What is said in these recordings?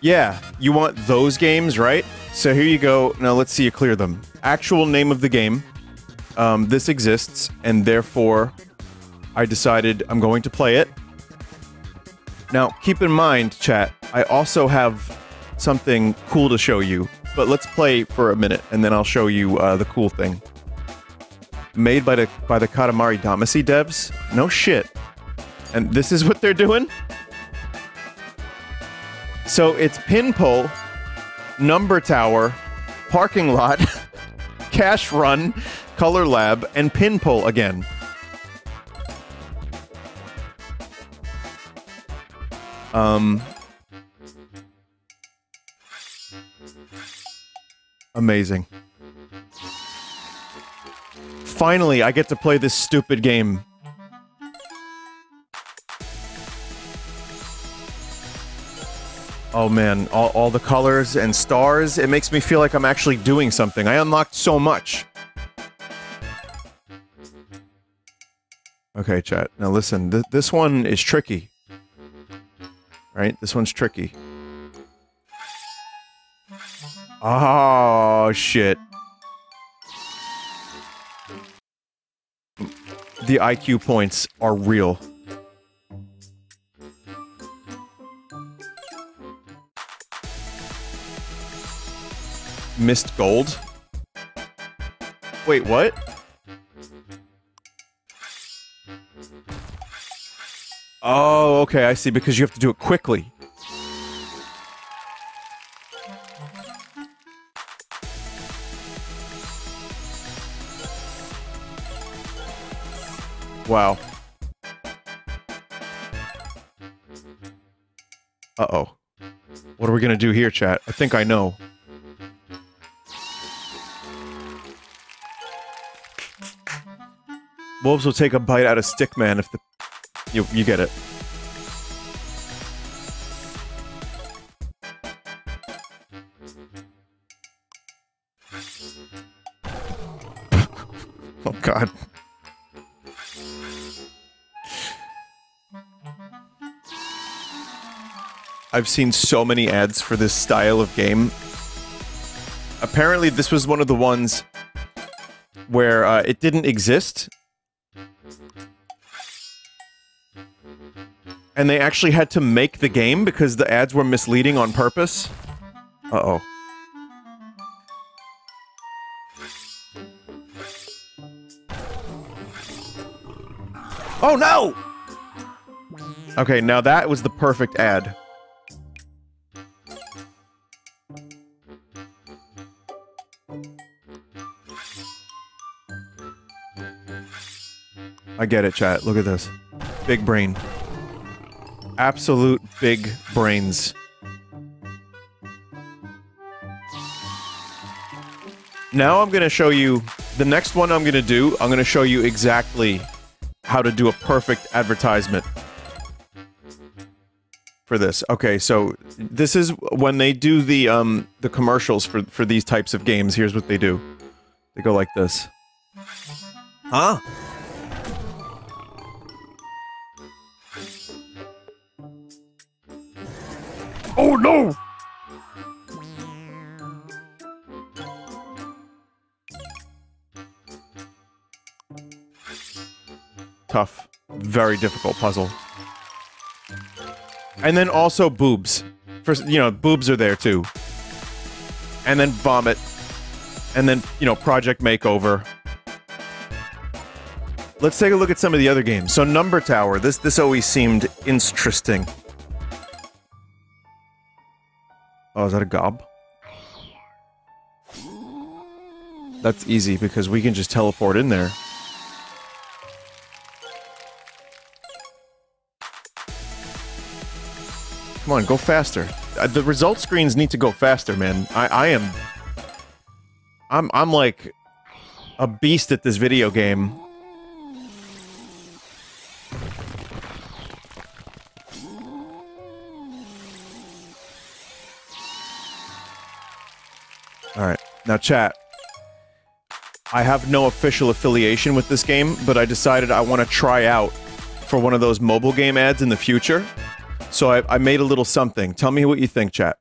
Yeah, you want those games, right? So here you go. Now let's see you clear them. Actual name of the game. This exists, and therefore I decided I'm going to play it. Now, keep in mind, chat, I also have something cool to show you, but let's play for a minute, and then I'll show you the cool thing. Made by the Katamari Damacy devs? No shit. And this is what they're doing? So it's Pinpole, Number Tower, Parking Lot, Cash Run, Color Lab, and Pinpole again. Amazing. Finally, I get to play this stupid game. Oh man, all the colors and stars, it makes me feel like I'm actually doing something. I unlocked so much. Okay, chat, now listen, this one is tricky. Right? This one's tricky. Oh, shit. The IQ points are real. Missed gold? Wait, what? Oh, okay, I see, because you have to do it quickly. Wow. Uh-oh. What are we gonna do here, chat? I think I know. Wolves will take a bite out of Stickman if the... You get it. Oh God. I've seen so many ads for this style of game. Apparently this was one of the ones where it didn't exist. And they actually had to make the game because the ads were misleading on purpose. Uh-oh. Oh no! Okay, now that was the perfect ad. I get it, chat. Look at this. Big brain. Absolute big brains. Now I'm gonna show you the next one I'm gonna do. I'm gonna show you exactly how to do a perfect advertisement for this. Okay, so this is when they do the commercials for these types of games. Here's what they do. They go like this. Huh? Oh no! Tough. Very difficult puzzle. And then also boobs. First, you know, boobs are there too. And then vomit. And then, you know, project makeover. Let's take a look at some of the other games. So Number Tower, this always seemed interesting. Oh, is that a gob? That's easy, because we can just teleport in there. Come on, go faster. The result screens need to go faster, man. I'm like... a beast at this video game. Alright, now chat, I have no official affiliation with this game, but I decided I want to try out for one of those mobile game ads in the future, so I made a little something. Tell me what you think, chat.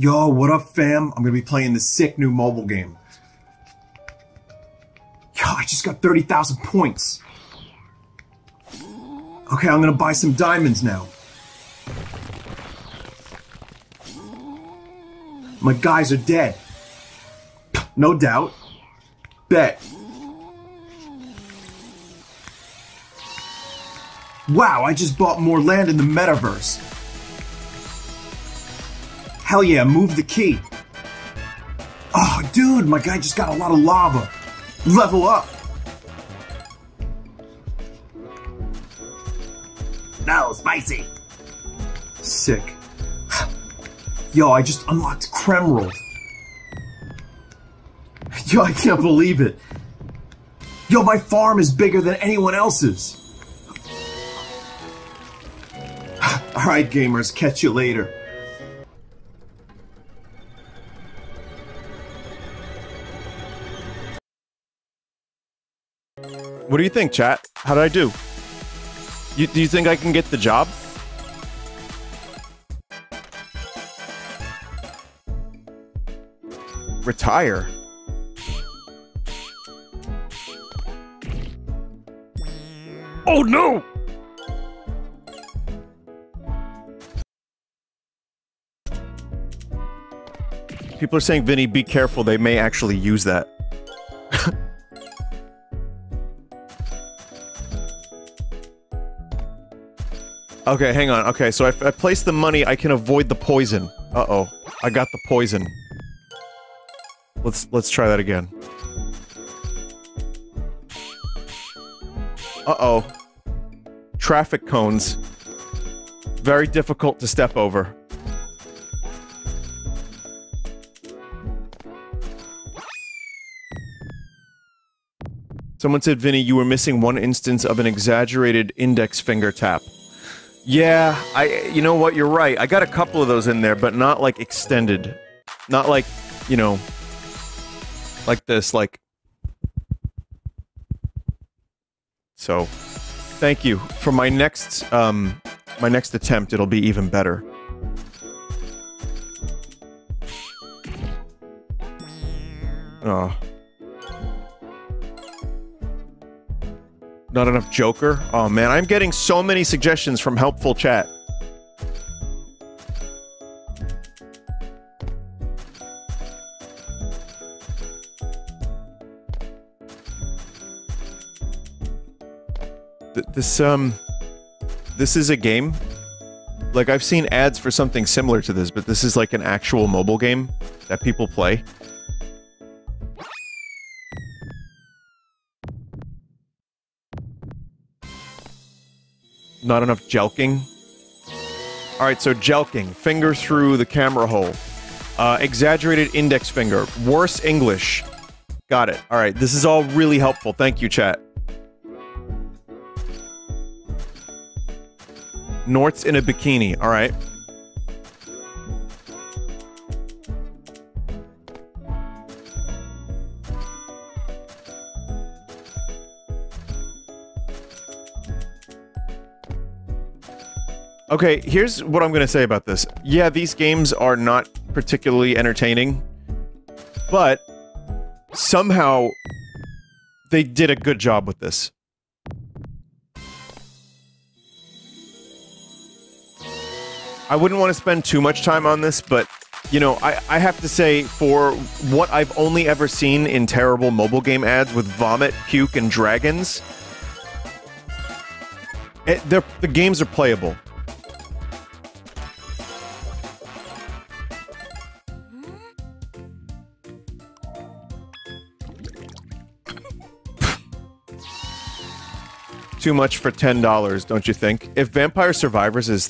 Yo, what up, fam? I'm gonna be playing this sick new mobile game. Yo, I just got 30,000 points. Okay, I'm gonna buy some diamonds now. My guys are dead. No doubt. Bet. Wow, I just bought more land in the metaverse. Hell yeah, move the key. Oh, dude, my guy just got a lot of lava. Level up. No, spicy. Sick. Yo, I just unlocked Kremerald. Yo, I can't believe it. Yo, my farm is bigger than anyone else's. Alright, gamers, catch you later. What do you think, chat? How did I do? Do you think I can get the job? Retire? Oh no! People are saying, Vinny, be careful, they may actually use that. Okay, hang on. Okay, so if I place the money, I can avoid the poison. Uh-oh. I got the poison. Let's try that again. Uh-oh. Traffic cones. Very difficult to step over. Someone said, Vinny, you were missing one instance of an exaggerated index finger tap. Yeah, you know what, you're right. I got a couple of those in there, but not like extended. Not like, you know, like this, like. So, thank you. For my next attempt, it'll be even better. Oh. Not enough Joker? Oh man, I'm getting so many suggestions from helpful chat. This is a game. Like, I've seen ads for something similar to this, but this is like an actual mobile game that people play. Not enough jelking. Alright, so jelking. Finger through the camera hole. Exaggerated index finger. Worse English. Got it. Alright, this is all really helpful. Thank you, chat. Nort's in a bikini. Alright. Okay, here's what I'm gonna say about this. Yeah, these games are not particularly entertaining, but somehow they did a good job with this. I wouldn't want to spend too much time on this, but, you know, I have to say, for what I've only ever seen in terrible mobile game ads with vomit, puke, and dragons, the games are playable. Too much for $10, don't you think? If Vampire Survivors is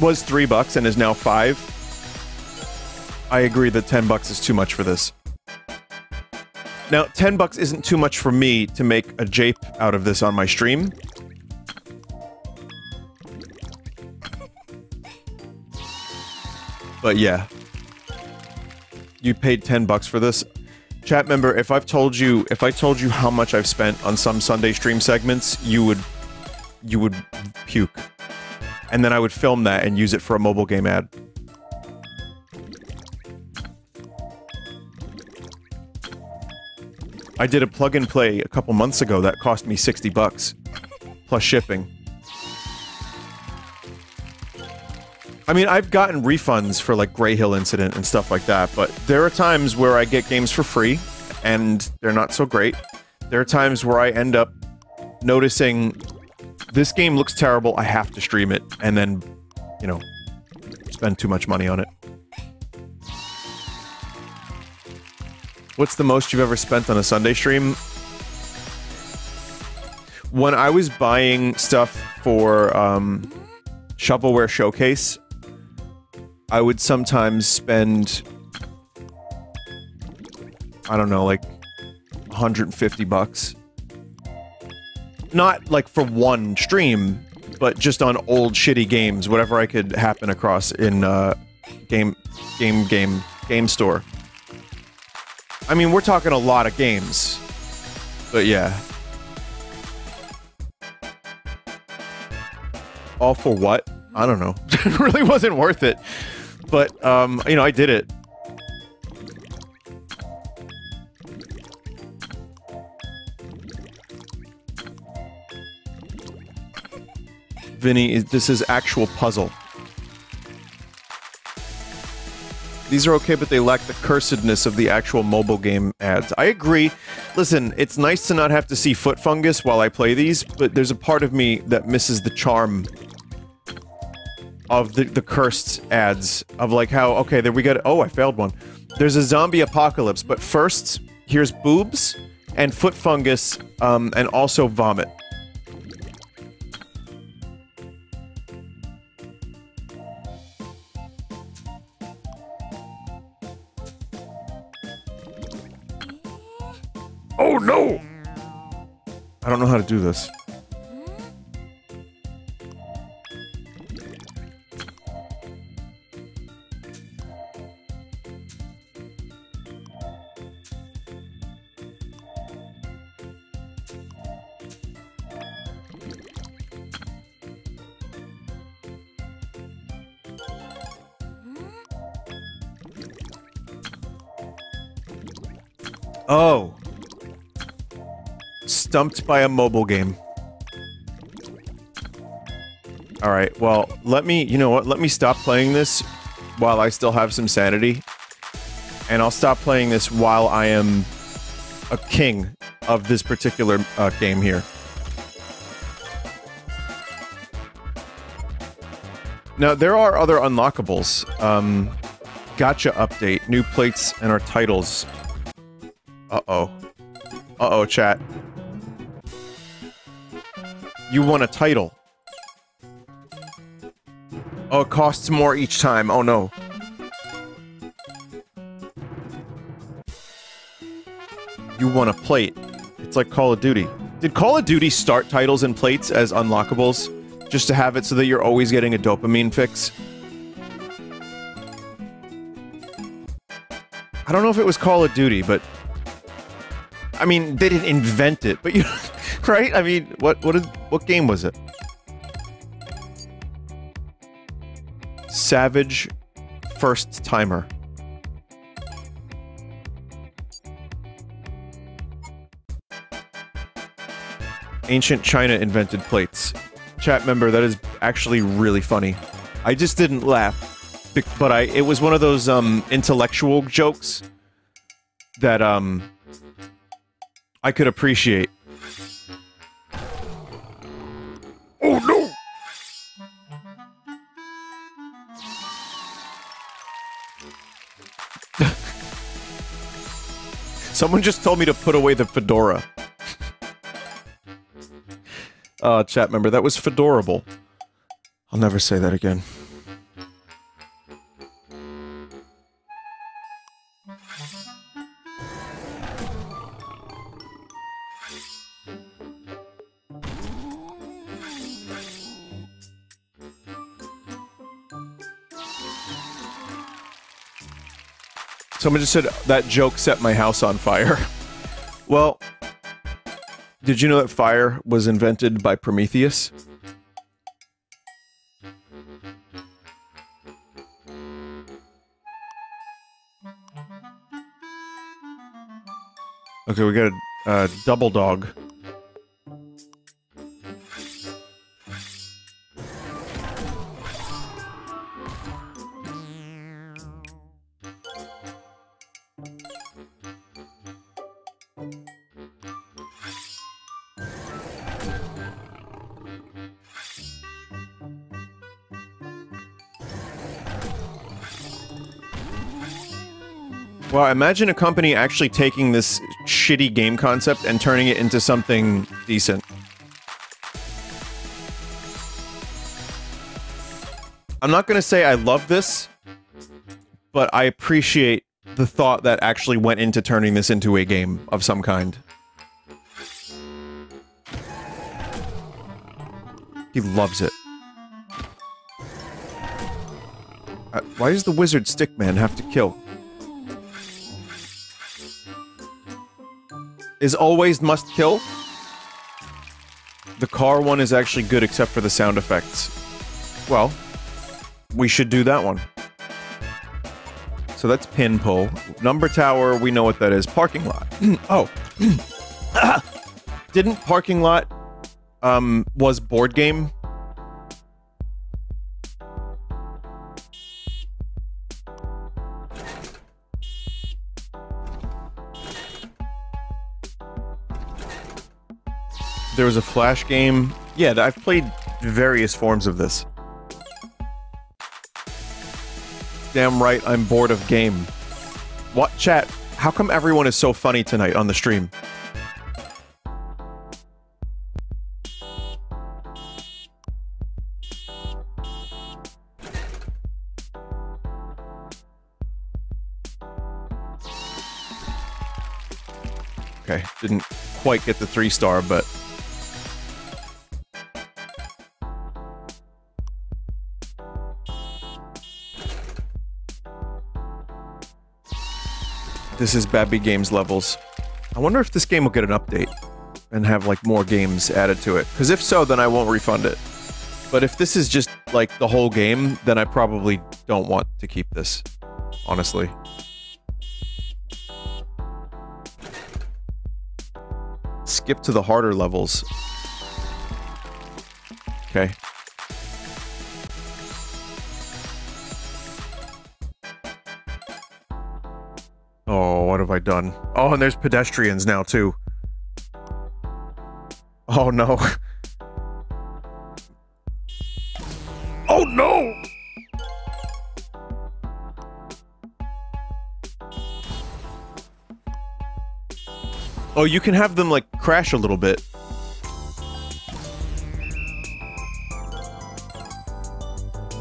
was $3 and is now $5, I agree that $10 is too much for this. Now, $10 isn't too much for me to make a jape out of this on my stream. But yeah. You paid $10 for this. Chat member, if I told you how much I've spent on some Sunday stream segments, you would puke. And then I would film that and use it for a mobile game ad. I did a plug-and-play a couple months ago that cost me $60, plus shipping. I mean, I've gotten refunds for, like, Grey Hill Incident and stuff like that, but there are times where I get games for free, and they're not so great. There are times where I end up noticing, this game looks terrible, I have to stream it, and then, you know, spend too much money on it. What's the most you've ever spent on a Sunday stream? When I was buying stuff for, Shovelware Showcase, I would sometimes spend, I don't know, like, $150. Not, like, for one stream, but just on old shitty games, whatever I could happen across in, game store. I mean, we're talking a lot of games, but yeah. All for what? I don't know. It really wasn't worth it, but, you know, I did it. Vinny, this is actual puzzle. These are okay, but they lack the cursedness of the actual mobile game ads. I agree. Listen, it's nice to not have to see foot fungus while I play these, but there's a part of me that misses the charm of the cursed ads. Of like how, okay, there we go. Oh, I failed one. There's a zombie apocalypse, but first, here's boobs and foot fungus, and also vomit. Oh no! I don't know how to do this. Oh! Stumped by a mobile game. Alright, well, let me, you know what, let me stop playing this while I still have some sanity. And I'll stop playing this while I am a king of this particular game here. Now, there are other unlockables. Gotcha update, new plates and our titles. Uh-oh. Uh-oh, chat. You won a title. Oh, it costs more each time. Oh, no. You won a plate. It's like Call of Duty. Did Call of Duty start titles and plates as unlockables? Just to have it so that you're always getting a dopamine fix? I don't know if it was Call of Duty, but... I mean, they didn't invent it, but you... Right? I mean, what game was it? Savage First Timer. Ancient China invented plates. Chat member, that is actually really funny. I just didn't laugh, but it was one of those intellectual jokes that I could appreciate. Oh no! Someone just told me to put away the fedora. Chat member, that was fedorable. I'll never say that again. Someone just said, that joke set my house on fire. Well, did you know that fire was invented by Prometheus? Okay, we gotta Double Dog. Wow, imagine a company actually taking this shitty game concept and turning it into something decent. I'm not gonna say I love this, but I appreciate the thought that actually went into turning this into a game of some kind. He loves it. Why does the wizard Stickman have to kill? Is always must kill. The car one is actually good except for the sound effects. Well, we should do that one. So that's pin pull. Number tower, we know what that is. Parking lot. Oh. Didn't parking lot, was board game? There was a Flash game. Yeah, I've played various forms of this. Damn right, I'm bored of game. What? Chat, how come everyone is so funny tonight on the stream? Okay, didn't quite get the 3-star, but... This is Babby Games levels. I wonder if this game will get an update and have, like, more games added to it. Because if so, then I won't refund it. But if this is just, like, the whole game, then I probably don't want to keep this, honestly. Skip to the harder levels. Okay. Oh, what have I done? Oh, and there's pedestrians now, too. Oh, no. Oh, no! Oh, you can have them, like, crash a little bit.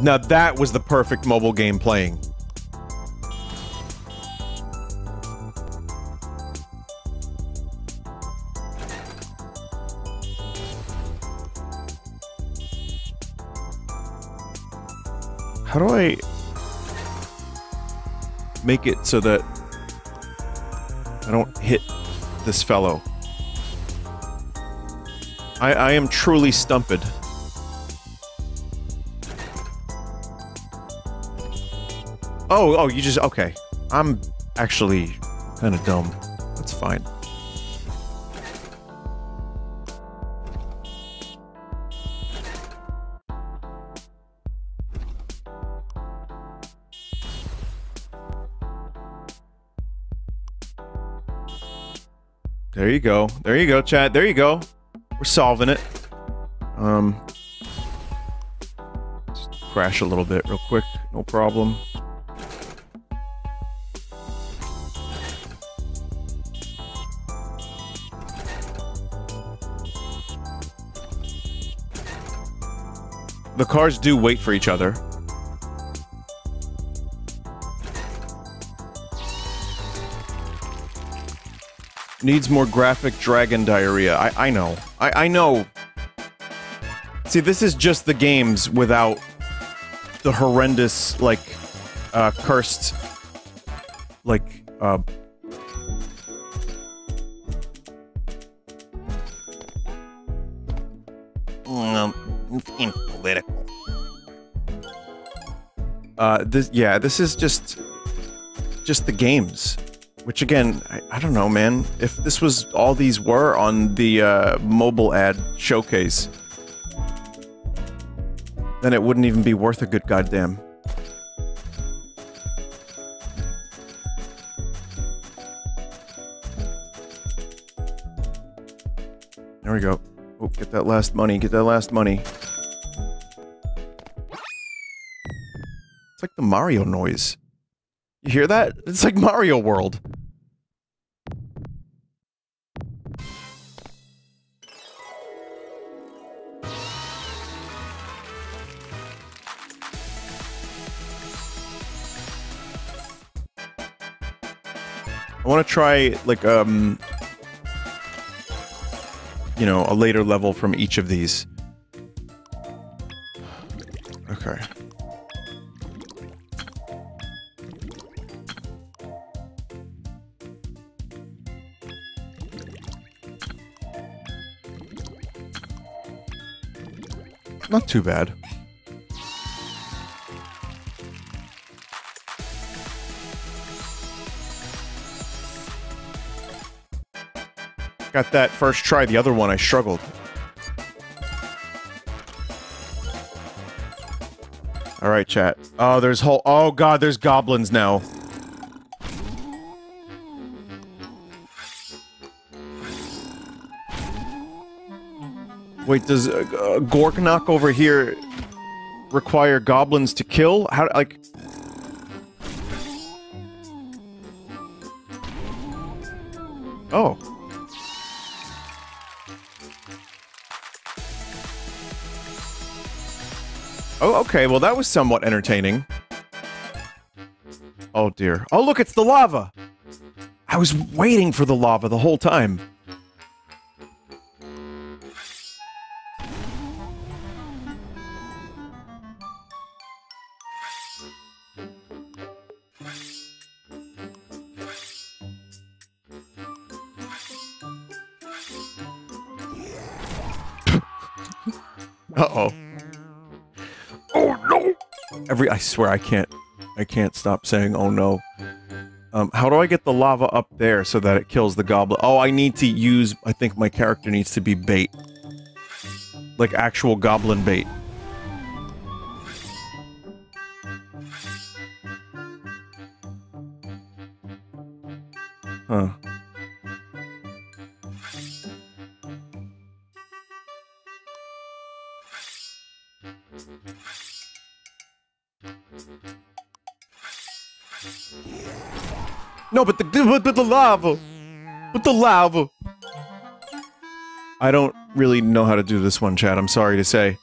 Now that was the perfect mobile game playing. How do I make it so that I don't hit this fellow? I am truly stumped. Oh, you just... Okay. I'm actually kind of dumb. That's fine. There you go. There you go, chat. There you go. We're solving it. Just crash a little bit real quick. No problem. The cars do wait for each other. Needs more graphic dragon diarrhea. I know. I know. See, this is just the games without the horrendous, like, cursed, like, political. This is just the games. Which again, I don't know, man. If this was all these were on the mobile ad showcase, then it wouldn't even be worth a good goddamn. There we go. Oh, get that last money, get that last money. It's like the Mario noise. You hear that? It's like Mario World. I want to try, like, you know, a later level from each of these. Okay. Not too bad. Got that first try, the other one I struggled. Alright, chat. Oh, there's whole- oh god, there's goblins now. Wait, does Gorknock over here require goblins to kill? How, like... Oh. Oh, okay, well that was somewhat entertaining. Oh dear. Oh look, it's the lava! I was waiting for the lava the whole time. Uh-oh. Oh no! I swear I can't stop saying oh no. How do I get the lava up there so that it kills the goblin? Oh, I need to use, I think my character needs to be bait. Like actual goblin bait. Huh. No, but the lava! But the lava! I don't really know how to do this one, chat, I'm sorry to say.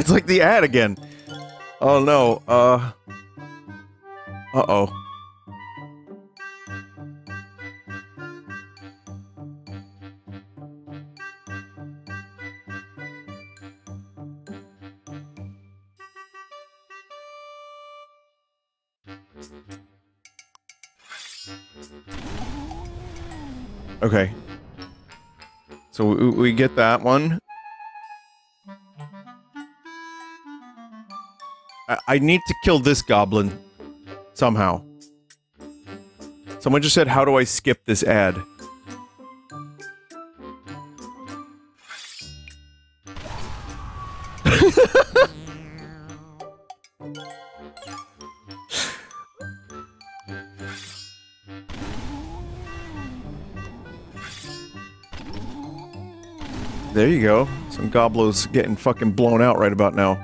It's like the ad again. Oh no, uh-oh. Okay. So we get that one. I need to kill this goblin. Somehow. Someone just said, how do I skip this ad? There you go. Some goblos getting fucking blown out right about now.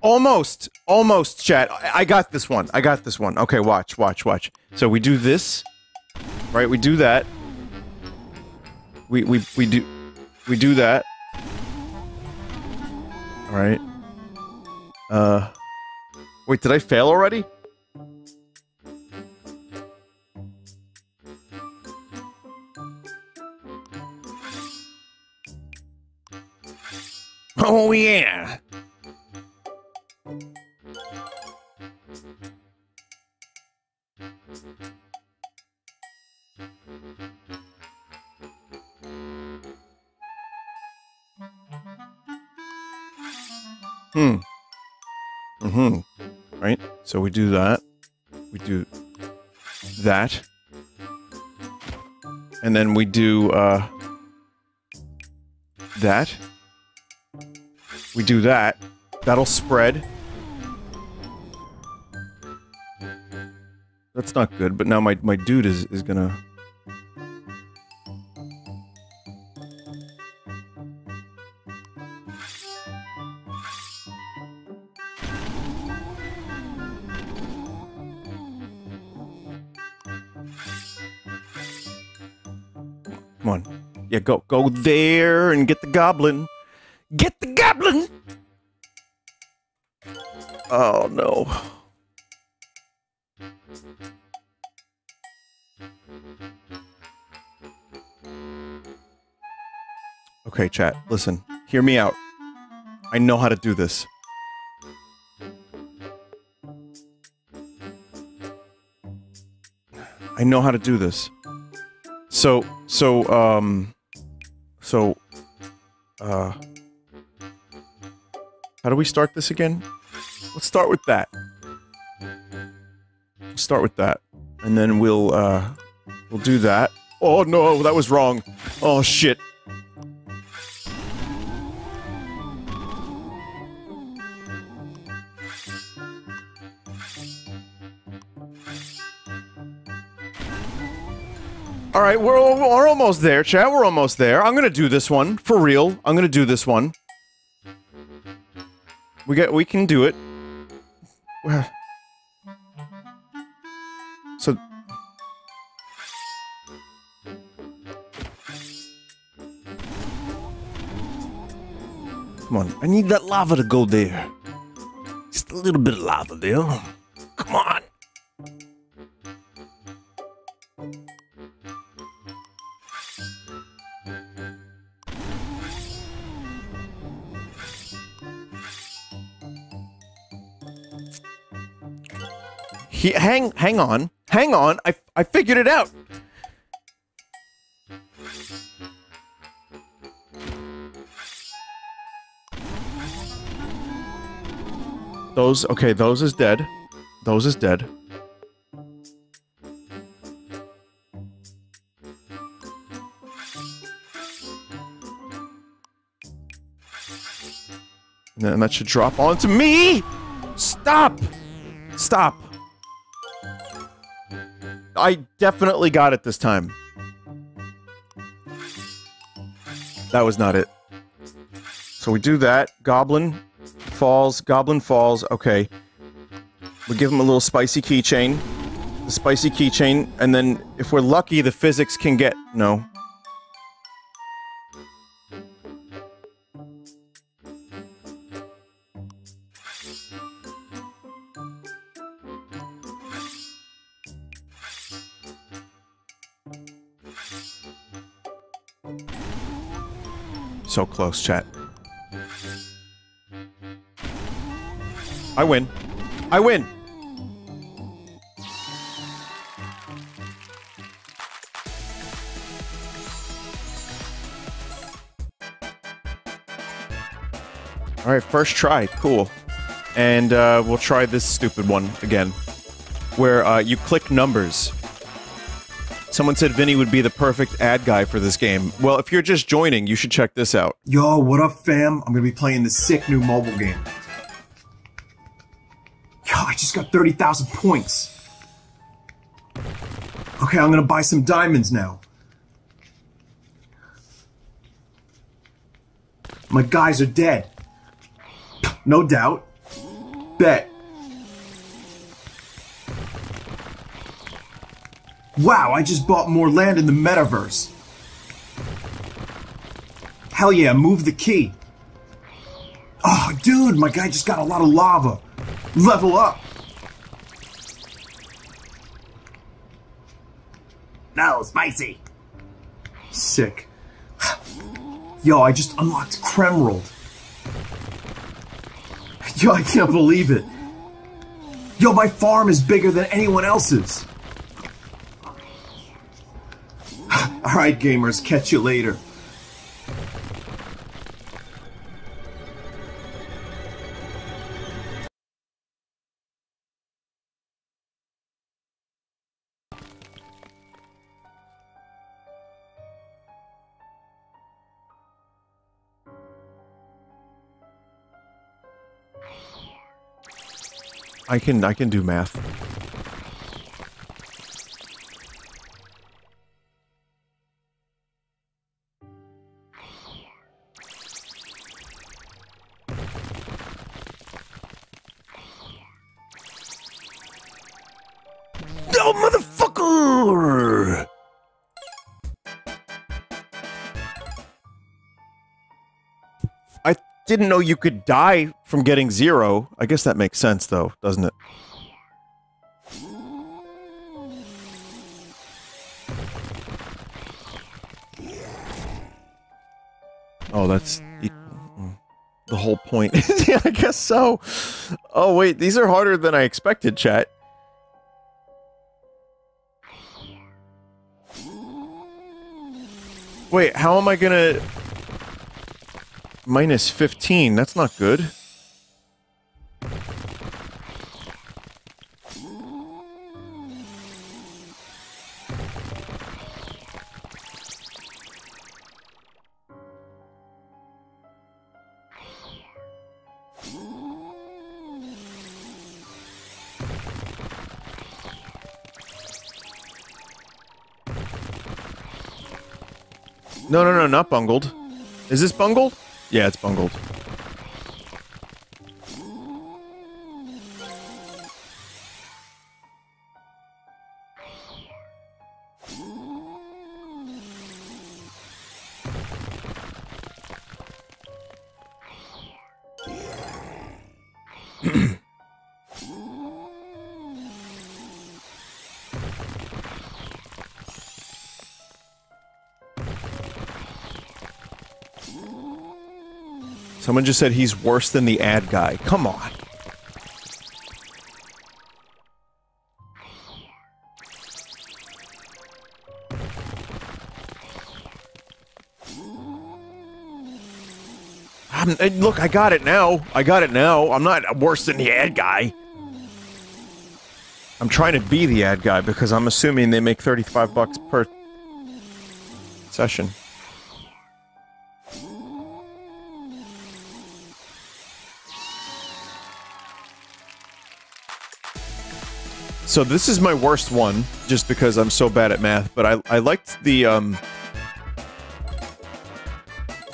Almost! Almost, chat. I got this one. I got this one. Okay, watch, watch, watch. So we do this. Right, we do that. We do that. Alright. Wait, did I fail already? Oh, yeah! Right? So we do that. We do that. And then we do, that. We do that. That'll spread. That's not good, but now my dude is gonna... Come on. Yeah, go there and get the goblin. Get the goblin! Oh, no. Okay, chat, listen. Hear me out. I know how to do this. I know how to do this. So, how do we start this again? Let's start with that. Let's start with that. And then we'll do that. Oh no, that was wrong. Oh shit. Alright, we're almost there, chat. We're almost there. I'm gonna do this one. For real. I'm gonna do this one. We can do it. So... Come on, I need that lava to go there. Just a little bit of lava there. Come on! Hang on, I figured it out! Those is dead. Those is dead. And then that should drop onto me! Stop! Stop! I definitely got it this time. That was not it. So we do that. Goblin falls. Okay. We give him a little spicy keychain. The spicy keychain, and then if we're lucky, the physics can get... No. So close, chat. I win. I win! Alright, first try. Cool. And, we'll try this stupid one again. Where, you click numbers. Someone said Vinny would be the perfect ad guy for this game. Well, if you're just joining, you should check this out. Yo, what up, fam? I'm gonna be playing this sick new mobile game. Yo, I just got 30,000 points. Okay, I'm gonna buy some diamonds now. My guys are dead. No doubt. Bet. Wow, I just bought more land in the metaverse. Hell yeah, move the key. Oh, Oh, dude, my guy just got a lot of lava. Level up. No, spicy. Sick. Yo, I just unlocked Kremerald. Yo, I can't believe it. Yo, my farm is bigger than anyone else's. Alright, gamers, catch you later. I can do math. No, motherfucker! I didn't know you could die from getting zero. I guess that makes sense, though, doesn't it? Oh, that's the whole point. Yeah, I guess so. Oh, wait, these are harder than I expected, chat. Wait, how am I gonna... Minus 15, that's not good. No, no, no, not bungled. Is this bungled? Yeah, it's bungled. Someone just said he's worse than the ad guy. Come on. Look, I got it now. I got it now. I'm not worse than the ad guy. I'm trying to be the ad guy because I'm assuming they make 35 bucks per session. So this is my worst one, just because I'm so bad at math, but I liked the,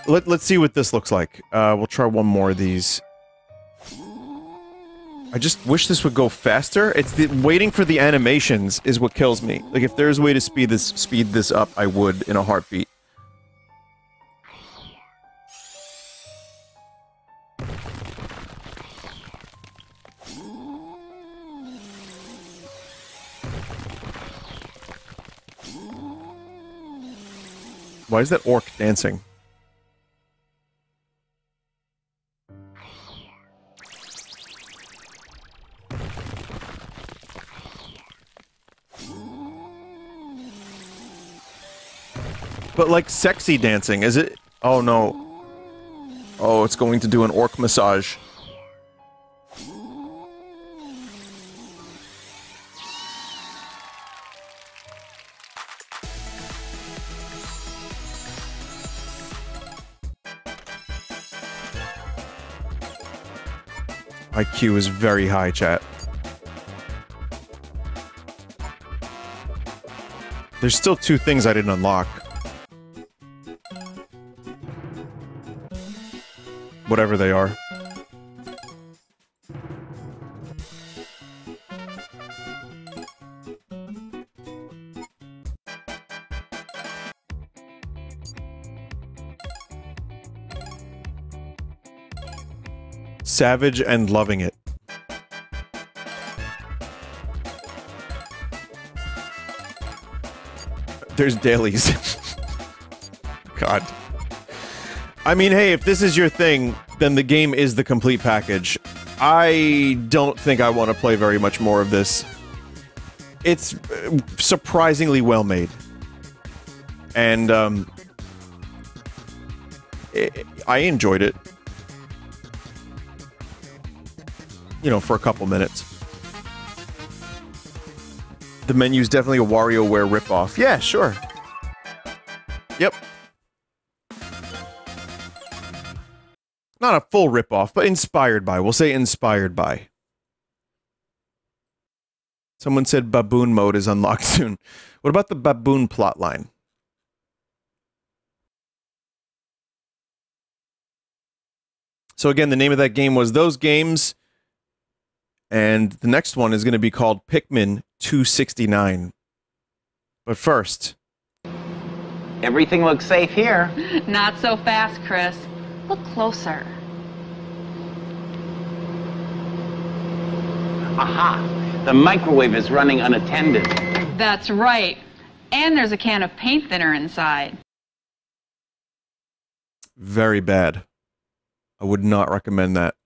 Let's see what this looks like. We'll try one more of these. I just wish this would go faster. It's the waiting for the animations is what kills me. Like, if there's a way to speed this up, I would in a heartbeat. Why is that orc dancing? But like sexy dancing, is it? Oh no. Oh, it's going to do an orc massage. IQ is very high, chat. There's still two things I didn't unlock. Whatever they are. savage and loving it. There's dailies. God. I mean, hey, if this is your thing, then the game is the complete package. I don't think I want to play very much more of this. It's surprisingly well made. And, I enjoyed it. You know, for a couple minutes. The menu's definitely a WarioWare ripoff. Yeah, sure. Yep. Not a full ripoff, but inspired by. We'll say inspired by. Someone said baboon mode is unlocked soon. What about the baboon plotline? So again, the name of that game was Those Games. And the next one is going to be called Pikmin 269. But first... Everything looks safe here. Not so fast, Chris. Look closer. Aha! The microwave is running unattended. That's right. And there's a can of paint thinner inside. Very bad. I would not recommend that.